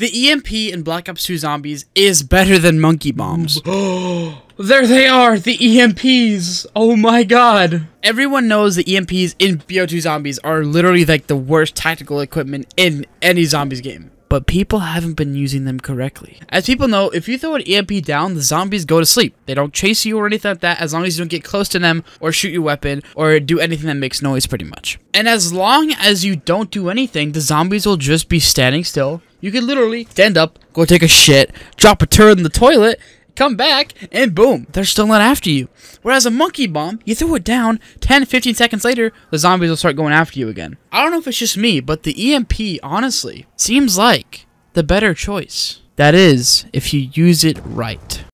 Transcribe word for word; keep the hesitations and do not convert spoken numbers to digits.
The E M P in Black Ops two Zombies is better than Monkey Bombs. There they are, the E M Ps! Oh my god! Everyone knows the E M Ps in B O two Zombies are literally like the worst tactical equipment in any Zombies game. But people haven't been using them correctly. As people know, if you throw an E M P down, the zombies go to sleep. They don't chase you or anything like that as long as you don't get close to them or shoot your weapon or do anything that makes noise pretty much. And as long as you don't do anything, the zombies will just be standing still. You can literally stand up, go take a shit, drop a turd in the toilet, come back, and boom, they're still not after you. Whereas a monkey bomb, you throw it down, ten to fifteen seconds later, the zombies will start going after you again. I don't know if it's just me, but the E M P, honestly, seems like the better choice. That is, if you use it right.